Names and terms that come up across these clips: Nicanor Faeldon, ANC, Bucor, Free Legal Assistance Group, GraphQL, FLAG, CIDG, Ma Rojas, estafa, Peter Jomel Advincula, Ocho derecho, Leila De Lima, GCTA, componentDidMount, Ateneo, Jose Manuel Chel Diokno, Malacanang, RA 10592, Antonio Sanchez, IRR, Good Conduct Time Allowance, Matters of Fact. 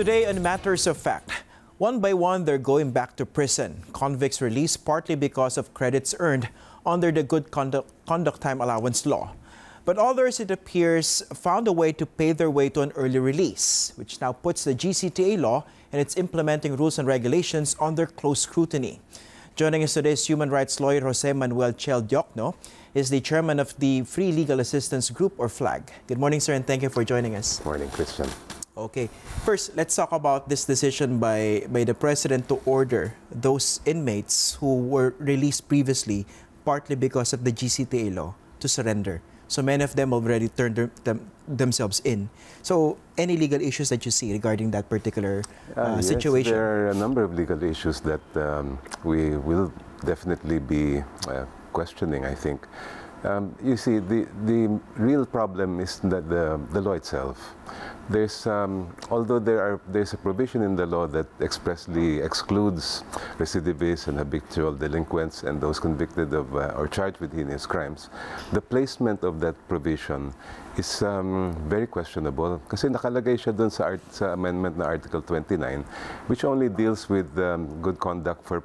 Today on Matters of Fact, one by one they're going back to prison. Convicts released partly because of credits earned under the Good Conduct Time Allowance law. But others, it appears, found a way to pay their way to an early release, which now puts the GCTA law and its implementing rules and regulations under close scrutiny. Joining us today is human rights lawyer Jose Manuel Chel Diokno. Is the chairman of the Free Legal Assistance Group, or FLAG. Good morning, sir, and thank you for joining us. Good morning, Christian. Okay. First, let's talk about this decision by the president to order those inmates who were released previously, partly because of the GCTA law, to surrender. So many of them already turned themselves in. So any legal issues that you see regarding that particular situation? Yes, there are a number of legal issues that we will definitely be questioning, I think. You see, the real problem is that the law itself. There's, although there's a provision in the law that expressly excludes recidivists and habitual delinquents and those convicted of or charged with heinous crimes, the placement of that provision is very questionable kasi nakalagay siya doon sa amendment na Article 29, which only deals with good conduct for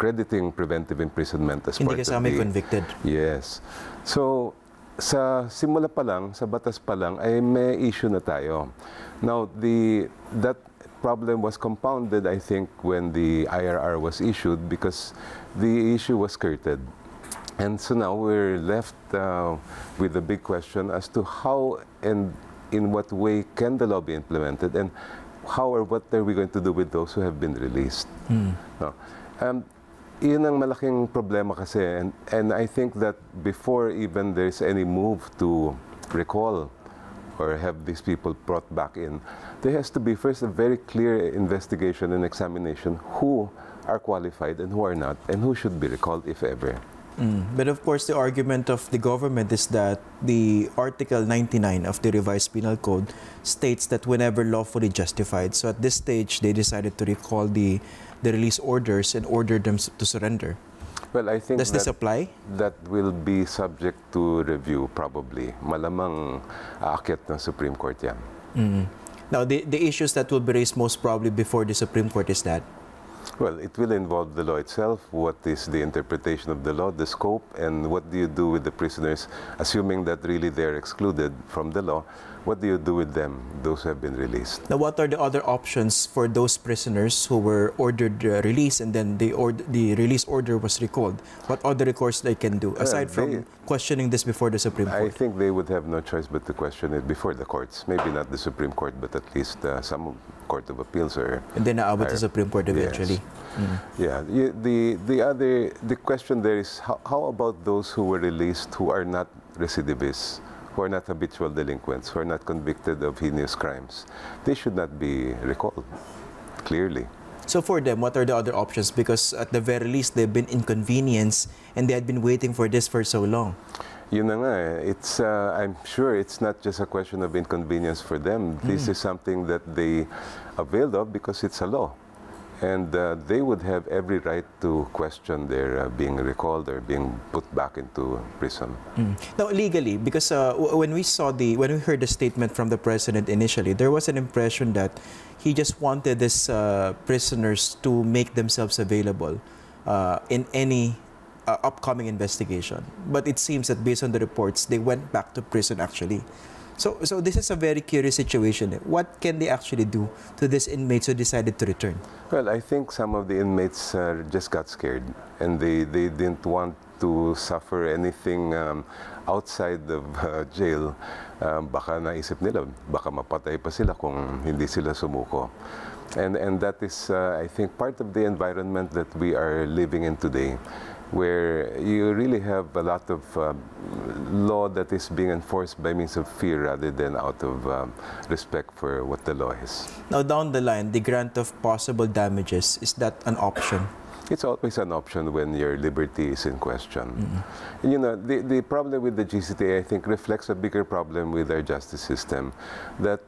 crediting preventive imprisonment as part of the... Hindi convicted. Yes. So, sa simula pa lang, sa batas pa lang, ay may issue na tayo. Now, that problem was compounded, I think, when the IRR was issued because the issue was skirted. And so now we're left with the big question as to how and in what way can the law be implemented, and how or what are we going to do with those who have been released. Mm. No. Iyon ang malaking problema kasi, and I think that before even there's any move to recall or have these people brought back in, there has to be first a very clear investigation and examination who are qualified and who are not, and who should be recalled if ever. Mm. But of course, the argument of the government is that the Article 99 of the revised penal code states that whenever lawfully justified. So at this stage, they decided to recall the release orders and order them to surrender. Well, I think does this apply? That will be subject to review probably. Malamang aakyat ng Supreme Court yan. Mm. Now, the issues that will be raised most probably before the Supreme Court is that? Well, it will involve the law itself. What is the interpretation of the law, the scope, and what do you do with the prisoners, assuming that really they're excluded from the law? What do you do with them, those who have been released? Now, what are the other options for those prisoners who were ordered release and then the release order was recalled? What other recourse they can do, aside from questioning this before the Supreme Court? I think they would have no choice but to question it before the courts. Maybe not the Supreme Court, but at least some Court of Appeals. And then about the Supreme Court eventually. Yes. Mm-hmm. Yeah, the question there is how about those who were released who are not recidivists, who are not habitual delinquents, who are not convicted of heinous crimes? They should not be recalled, clearly. So for them, what are the other options? Because at the very least, they've been inconvenienced and they had been waiting for this for so long. Yun na nga, it's, I'm sure it's not just a question of inconvenience for them. Mm-hmm. This is something that they availed of because it's a law. And they would have every right to question their being recalled or being put back into prison. Mm. Now, legally, because when we heard the statement from the president initially, there was an impression that he just wanted these prisoners to make themselves available in any upcoming investigation. But it seems that based on the reports, they went back to prison actually. So this is a very curious situation. What can they actually do to these inmates who decided to return? Well, I think some of the inmates just got scared and they didn't want to suffer anything outside of jail. Baka naisip nila, baka mapatay pa sila kung hindi sila sumuko. And that is, I think, part of the environment that we are living in today, where you really have a lot of law that is being enforced by means of fear rather than out of respect for what the law is. Now, down the line, the grant of possible damages, is that an option? It's always an option when your liberty is in question. Mm-hmm. You know, the problem with the GCTA, I think, reflects a bigger problem with our justice system, that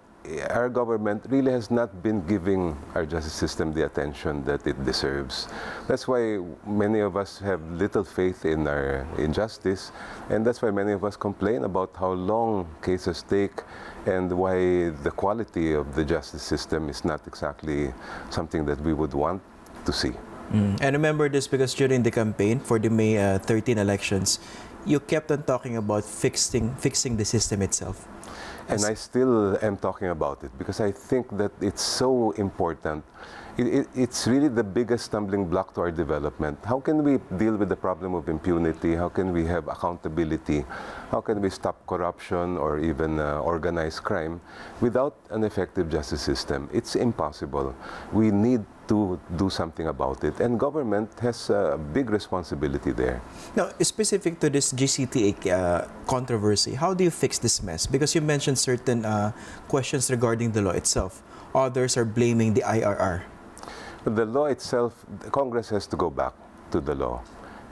our government really has not been giving our justice system the attention that it deserves. That's why many of us have little faith in our justice, and that's why many of us complain about how long cases take and why the quality of the justice system is not exactly something that we would want to see. I remember this because during the campaign for the May 13 elections, you kept on talking about fixing the system itself. And I still am talking about it because I think that it's so important. It's really the biggest stumbling block to our development. How can we deal with the problem of impunity? How can we have accountability? How can we stop corruption or even organized crime without an effective justice system? It's impossible. We need to do something about it. And government has a big responsibility there. Now, specific to this GCTA controversy, how do you fix this mess? Because you mentioned certain questions regarding the law itself. Others are blaming the IRR. But the law itself, Congress has to go back to the law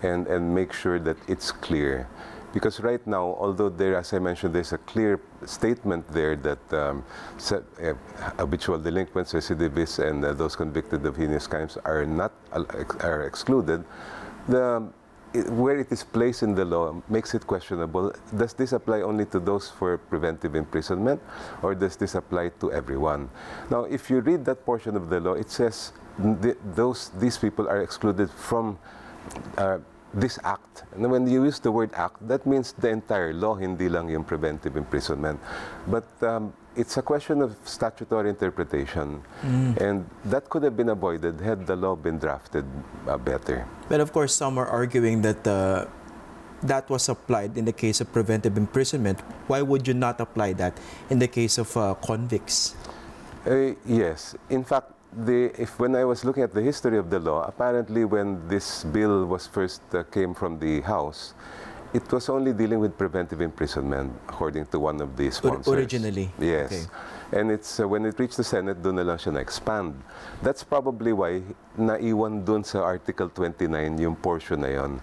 and make sure that it's clear. Because right now, although there, as I mentioned, there's a clear statement there that habitual delinquents, recidivists, and those convicted of heinous crimes are not are excluded, where it is placed in the law makes it questionable. Does this apply only to those for preventive imprisonment, or does this apply to everyone? Now, if you read that portion of the law, it says these people are excluded from this act. And when you use the word act, that means the entire law, hindi lang yung preventive imprisonment. But it's a question of statutory interpretation. And that could have been avoided had the law been drafted better. But of course, some are arguing that that was applied in the case of preventive imprisonment. Why would you not apply that in the case of convicts? Yes. In fact, when I was looking at the history of the law, apparently when this bill was first came from the House, it was only dealing with preventive imprisonment, according to one of the sponsors. Originally? Yes. Okay. And it's, when it reached the Senate, doon na lang siya na-expand. That's probably why naiwan doon sa Article 29 yung portion na yon.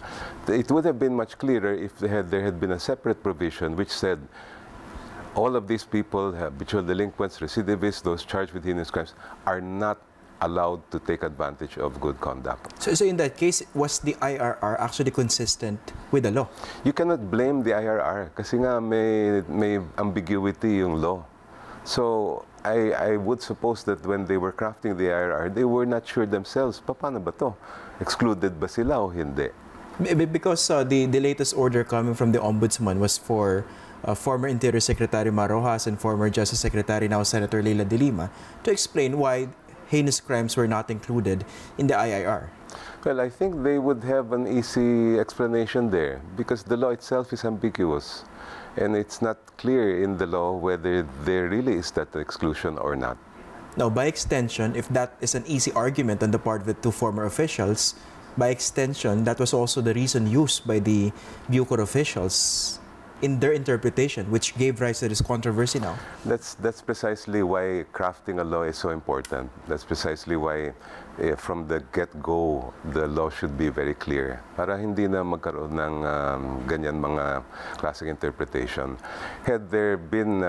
It would have been much clearer if there had been a separate provision which said, all of these people, habitual delinquents, recidivists, those charged with heinous crimes, are not allowed to take advantage of good conduct. So in that case, was the IRR actually consistent with the law? You cannot blame the IRR kasi nga may ambiguity yung law. So I would suppose that when they were crafting the IRR, they were not sure themselves, paano ba to? Excluded ba sila o hindi? Because the latest order coming from the Ombudsman was for former Interior Secretary Ma Rojas and former Justice Secretary, now Senator Leila De Lima, to explain why heinous crimes were not included in the IIR. Well, I think they would have an easy explanation there because the law itself is ambiguous and it's not clear in the law whether there really is that exclusion or not. Now, by extension, if that is an easy argument on the part of the two former officials, by extension, that was also the reason used by the Bucor officials in their interpretation, which gave rise to this controversy now. That's precisely why crafting a law is so important. That's precisely why from the get-go, the law should be very clear para hindi na magkaroon ng ganyan mga classic interpretation. Had there been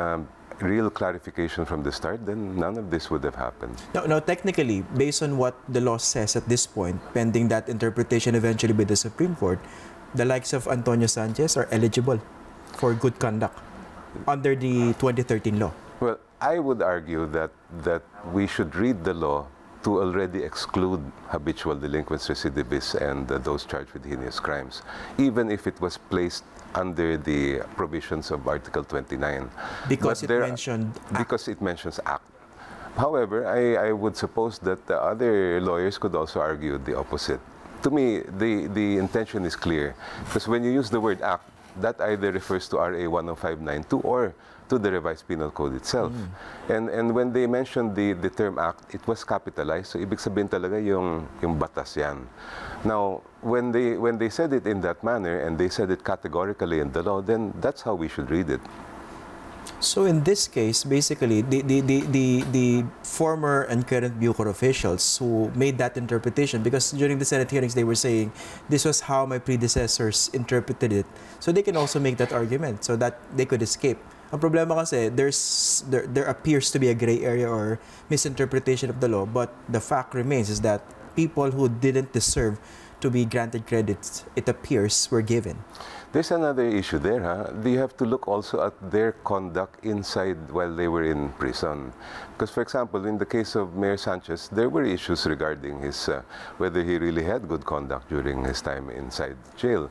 real clarification from the start, then none of this would have happened. Now, technically, based on what the law says at this point, pending that interpretation eventually by the Supreme Court, the likes of Antonio Sanchez are eligible for good conduct under the 2013 law? Well, I would argue that we should read the law to already exclude habitual delinquents, recidivists, and those charged with heinous crimes, even if it was placed under the provisions of Article 29. Because it mentions act. However, I would suppose that the other lawyers could also argue the opposite. To me, the intention is clear, because when you use the word act, that either refers to RA 10592 or to the revised penal code itself. And when they mentioned the term act, it was capitalized, so ibig sabihin talaga yung batas yan. Now, when they said it in that manner and they said it categorically in the law, then that's how we should read it. So in this case, basically, the former and current Bucor officials who made that interpretation, because during the Senate hearings they were saying, this was how my predecessors interpreted it. So they can also make that argument so that they could escape Ang problema kasi, there appears to be a gray area or misinterpretation of the law, but the fact remains is that people who didn't deserve to be granted credits, it appears, were given. There's another issue there, huh? You have to look also at their conduct inside while they were in prison. Because, for example, in the case of Mayor Sanchez, there were issues regarding his whether he really had good conduct during his time inside jail.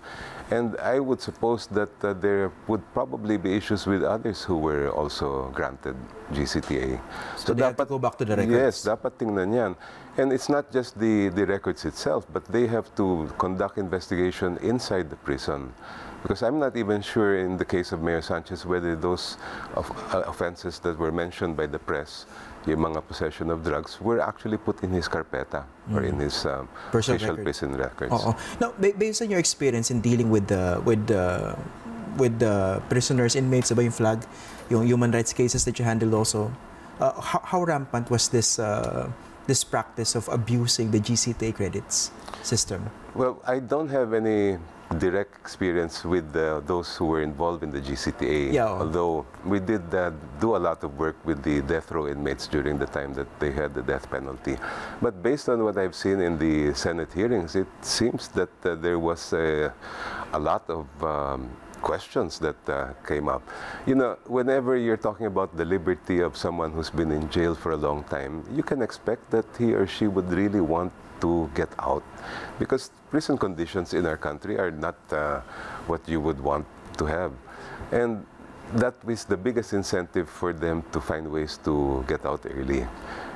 And I would suppose that there would probably be issues with others who were also granted GCTA. So they have to go back to the records. Yes, dapat tingnan yan. And it's not just the records itself, but they have to conduct investigation inside the prison. Because I'm not even sure in the case of Mayor Sanchez whether those offenses that were mentioned by the press, yung mga possession of drugs, were actually put in his carpeta or in his official prison records. Uh-oh. Now, based on your experience in dealing with the prisoners, inmates, yung FLAG, yung human rights cases that you handled also, how rampant was this this practice of abusing the GCTA credits system? Well, I don't have any direct experience with those who were involved in the GCTA, although we did do a lot of work with the death row inmates during the time that they had the death penalty. But based on what I've seen in the Senate hearings, it seems that there was a lot of questions that came up. You know, whenever you're talking about the liberty of someone who's been in jail for a long time, you can expect that he or she would really want to get out, because prison conditions in our country are not what you would want to have. And that is the biggest incentive for them to find ways to get out early.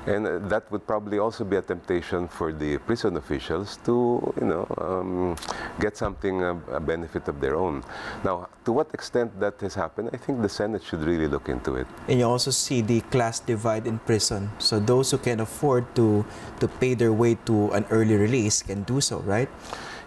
And that would probably also be a temptation for the prison officials to, you know, get something, a benefit of their own. Now, to what extent that has happened, I think the Senate should really look into it. And you also see the class divide in prison. So those who can afford to pay their way to an early release can do so, right?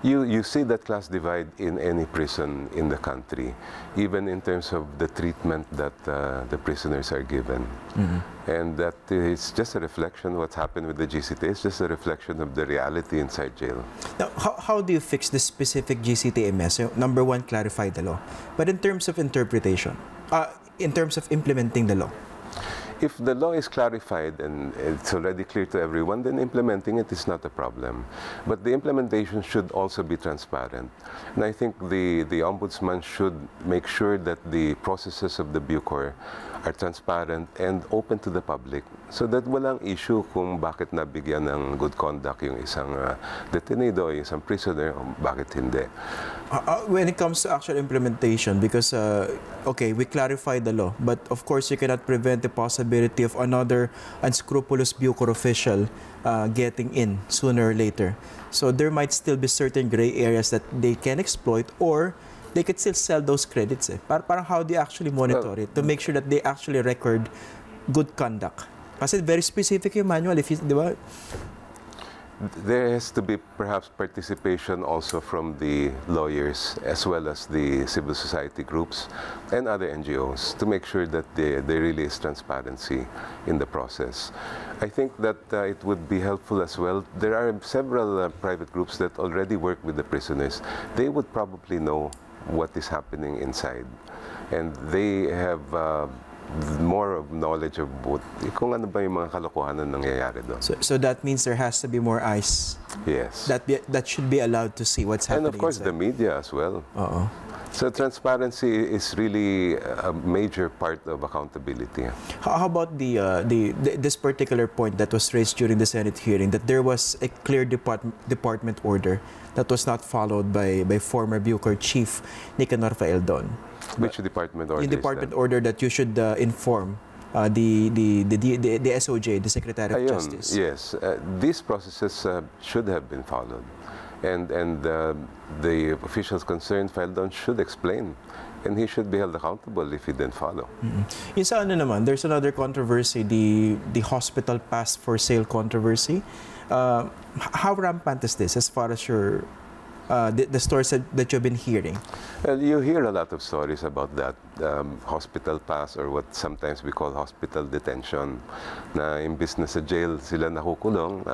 You see that class divide in any prison in the country, even in terms of the treatment that the prisoners are given. Mm-hmm. And that it's just a reflection, what's happened with the GCTA, it's just a reflection of the reality inside jail. Now, how do you fix this specific GCTA mess? Number one, clarify the law. But in terms of interpretation, in terms of implementing the law? If the law is clarified and it's already clear to everyone, then implementing it is not a problem. But the implementation should also be transparent. And I think the Ombudsman should make sure that the processes of the Bucor are transparent and open to the public, so that walang issue kung bakit nabigyan ng good conduct yung isang detenido, yung isang prisoner, bakit hindi. When it comes to actual implementation, because, okay, we clarified the law, but of course you cannot prevent the possibility of another unscrupulous Bucor official getting in sooner or later. So there might still be certain gray areas that they can exploit, or they could still sell those credits. Eh. Parang how do you actually monitor it to make sure that they actually record good conduct? Kasi very specific yung manual, if you, di ba? There has to be perhaps participation also from the lawyers as well as the civil society groups and other NGOs to make sure that there really is transparency in the process. I think that it would be helpful as well. There are several private groups that already work with the prisoners. They would probably know what is happening inside, and they have more of knowledge of what, kung ano ba yung mga kalokohanan nangyayari doon. So that means there has to be more eyes. Yes. That should be allowed to see what's happening. And of course, the media as well. Uh-oh. So transparency is really a major part of accountability. How about this particular point that was raised during the Senate hearing, that there was a clear department order that was not followed by former Bucor Chief Nicanor Faeldon? Which department order? The department order that you should inform the SOJ, the Secretary of Justice. Yes, these processes should have been followed. And the officials concerned, Faeldon, should explain, and he should be held accountable if he didn't follow. Mm-hmm. Yung sa ano naman, there's another controversy, the hospital pass for sale controversy. How rampant is this as far as your the stories that you've been hearing? Well, you hear a lot of stories about that hospital pass, or what sometimes we call hospital detention. Na imbis na sa jail sila nakukulong,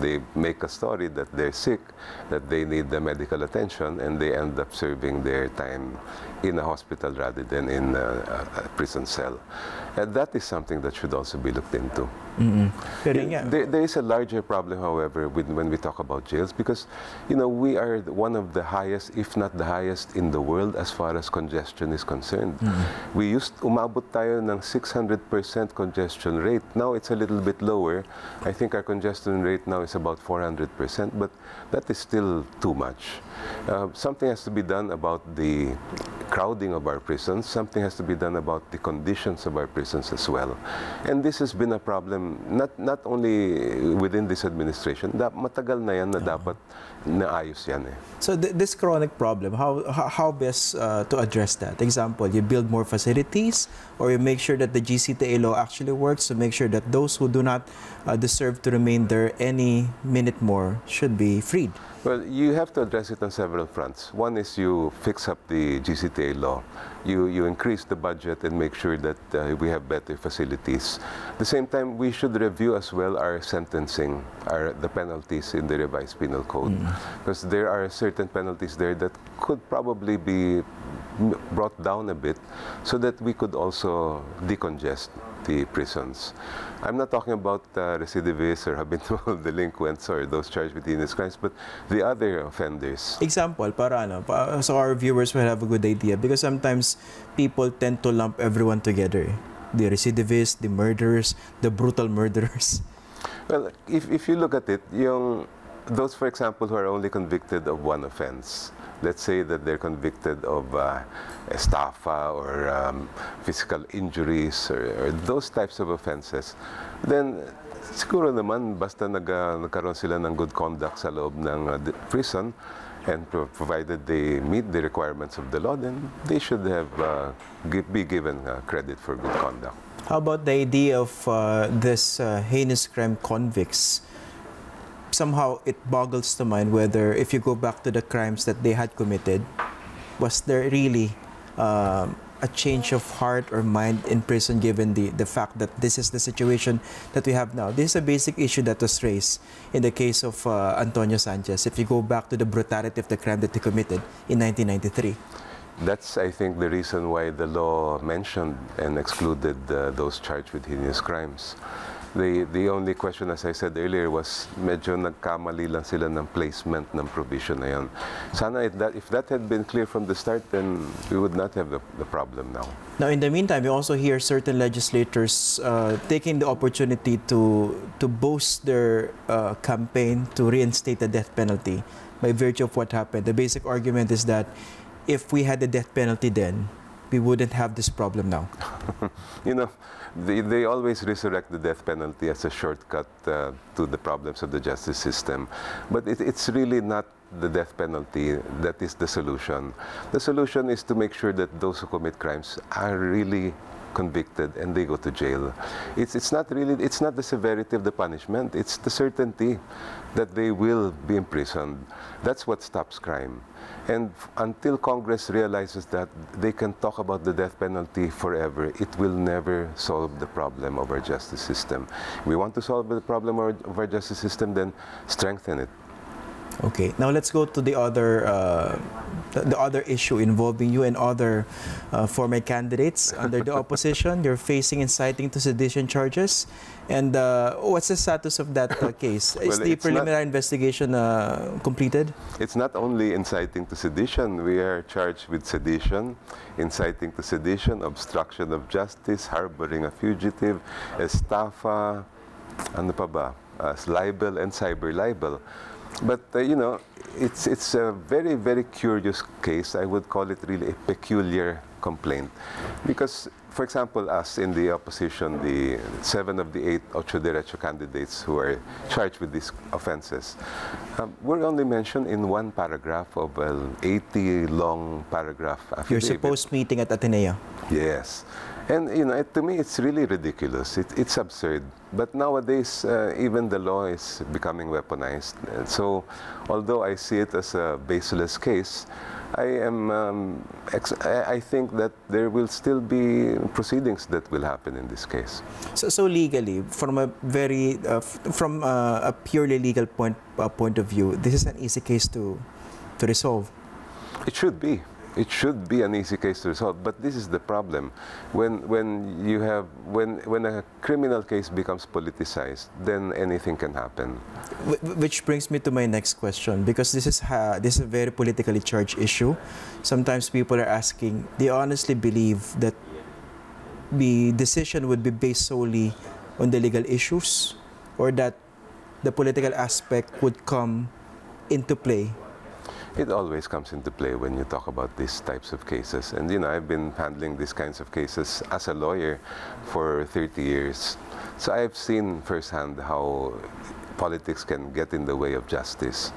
they make a story that they're sick, that they need the medical attention, and they end up serving their time in a hospital rather than in a prison cell. And that is something that should also be looked into. Mm-hmm. There is a larger problem, however, when we talk about jails, because you know we are one of the highest, if not the highest, in the world as far as congestion is concerned. Mm-hmm. We used umabot tayo ng 600% congestion rate. Now it's a little bit lower. I think our congestion rate now is about 400%, but that is still too much. Something has to be done about the crowding of our prisons. Something has to be done about the conditions of our prisons as well. And this has been a problem not only within this administration. Matagal na yan na dapat naayos yan eh. So this chronic problem, how best to address that? Example, you build more facilities, or you make sure that the GCTA law actually works to make sure that those who do not deserve to remain there any minute more should be freed. Well, you have to address it on several fronts. One is you fix up the GCTA law. You increase the budget and make sure that we have better facilities. At the same time, we should review as well our sentencing, the penalties in the revised penal code. Because there are certain penalties there that could probably be brought down a bit so that we could also decongest the prisons. I'm not talking about recidivists or habitual delinquents or those charged with heinous crimes, but the other offenders. Example, para ano, so our viewers will have a good idea, because sometimes people tend to lump everyone together. The recidivists, the murderers, the brutal murderers. Well, if you look at it, those, for example, who are only convicted of one offense, let's say that they're convicted of estafa or physical injuries or those types of offenses, then siguro naman basta nagkaroon sila ng good conduct sa loob ng prison, and provided they meet the requirements of the law, then they should have be given credit for good conduct. How about the idea of this heinous crime convicts? Somehow it boggles the mind whether, if you go back to the crimes that they had committed, was there really a change of heart or mind in prison, given the fact that this is the situation that we have now? This is a basic issue that was raised in the case of Antonio Sanchez, if you go back to the brutality of the crime that he committed in 1993. That's, I think, the reason why the law mentioned and excluded those charged with heinous crimes. The only question, as I said earlier, was medyo nagkamali lang sila ng placement ng provision na yan. Sana if that had been clear from the start, then we would not have the problem now. Now, in the meantime, you also hear certain legislators taking the opportunity to boost their campaign to reinstate the death penalty by virtue of what happened. The basic argument is that if we had the death penalty then, we wouldn't have this problem now. You know, they always resurrect the death penalty as a shortcut to the problems of the justice system. But it's really not the death penalty that is the solution. The solution is to make sure that those who commit crimes are really convicted and they go to jail. It's not the severity of the punishment, it's the certainty that they will be imprisoned. That's what stops crime. And until Congress realizes that they can talk about the death penalty forever, it will never solve the problem of our justice system. If we want to solve the problem of our justice system, then strengthen it. Okay, now let's go to the other issue involving you and other former candidates under the opposition. You're facing inciting to sedition charges. And what's the status of that case? Well, is the preliminary investigation completed? It's not only inciting to sedition. We are charged with sedition, inciting to sedition, obstruction of justice, harboring a fugitive, estafa, ano pa ba? Libel and cyber libel. But, you know, it's a very, very curious case. I would call it really a peculiar complaint. Because, for example, us in the opposition, the 7 of the 8 Ocho derecho candidates who are charged with these offenses, were only mentioned in one paragraph of an 80-long paragraph affidavit. Your supposed meeting at Ateneo. Yes. And, you know, to me, it's really ridiculous. It's absurd. But nowadays, even the law is becoming weaponized. So, although I see it as a baseless case, I think that there will still be proceedings that will happen in this case. So legally, from a very, from a purely legal point of view, this is an easy case to resolve. It should be. It should be an easy case to resolve, but this is the problem. When a criminal case becomes politicized, then anything can happen. Which brings me to my next question, because this is a very politically charged issue. Sometimes people are asking, they honestly believe that the decision would be based solely on the legal issues, or that the political aspect would come into play. It always comes into play when you talk about these types of cases. And, you know, I've been handling these kinds of cases as a lawyer for 30 years. So I've seen firsthand how politics can get in the way of justice.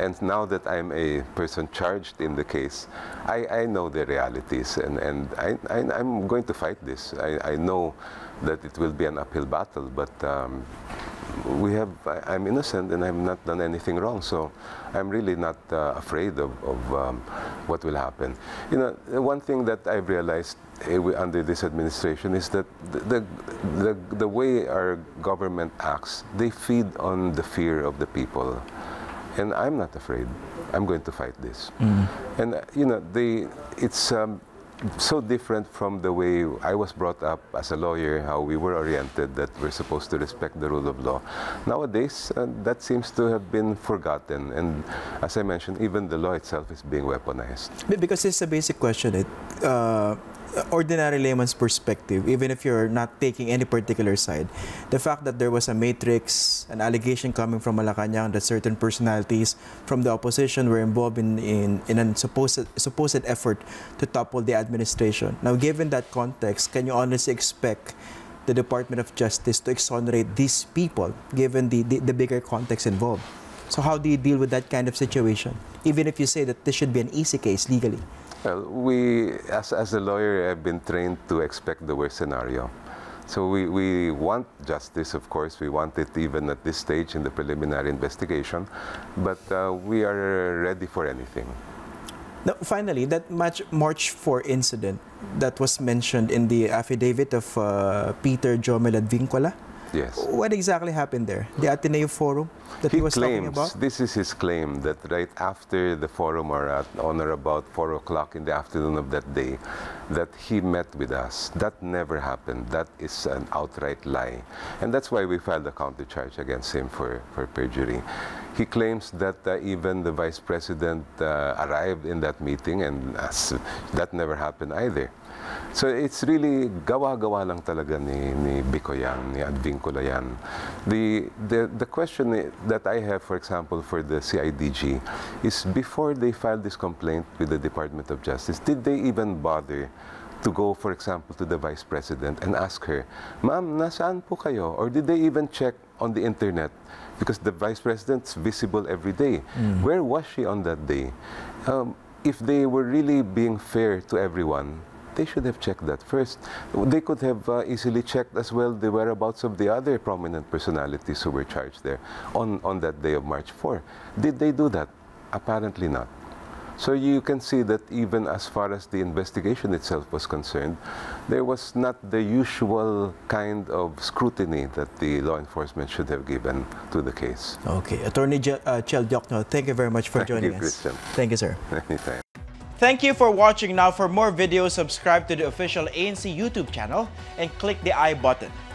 And now that I'm a person charged in the case, I know the realities, and I'm going to fight this. I know that it will be an uphill battle, but I'm innocent and I've not done anything wrong, so I'm really not afraid of what will happen. You know, one thing that I've realized under this administration is that the way our government acts, they feed on the fear of the people. And I'm not afraid. I'm going to fight this. Mm. And, you know, it's so different from the way I was brought up as a lawyer, how we were oriented that we're supposed to respect the rule of law. Nowadays, that seems to have been forgotten. And as I mentioned, even the law itself is being weaponized. Because it's a basic question. Ordinary layman's perspective, even if you're not taking any particular side, the fact that there was a matrix, an allegation coming from Malacanang that certain personalities from the opposition were involved in a supposed effort to topple the administration. Now, given that context, can you honestly expect the Department of Justice to exonerate these people, given the bigger context involved? So how do you deal with that kind of situation, even if you say that this should be an easy case legally? Well, as a lawyer, I've been trained to expect the worst scenario. So we want justice, of course. We want it even at this stage in the preliminary investigation. But we are ready for anything. Now, finally, that March 4 incident that was mentioned in the affidavit of Peter Jomel Advincula. Yes. What exactly happened there? The Ateneo Forum that he was talking about? This is his claim, that right after the forum, or on or about 4 o'clock in the afternoon of that day, that he met with us. That never happened. That is an outright lie. And that's why we filed a countercharge against him for perjury. He claims that even the vice president arrived in that meeting, and that never happened either. So it's really gawa-gawa lang talaga ni Biko yan, ni Advincula yan. The question that I have, for example, for the CIDG is, before they filed this complaint with the Department of Justice, did they even bother to go, for example, to the vice president and ask her, "Ma'am, nasaan po kayo?" Or did they even check on the internet? Because the vice president's visible every day. Mm. Where was she on that day? If they were really being fair to everyone, they should have checked that first. They could have easily checked as well the whereabouts of the other prominent personalities who were charged there on that day of March 4. Did they do that? Apparently not. So you can see that even as far as the investigation itself was concerned, there was not the usual kind of scrutiny that the law enforcement should have given to the case. Okay. Attorney Chel Diokno, thank you very much for joining us. Christian. Thank you, sir. Anytime. Thank you for watching. Now, for more videos, subscribe to the official ANC YouTube channel and click the I button.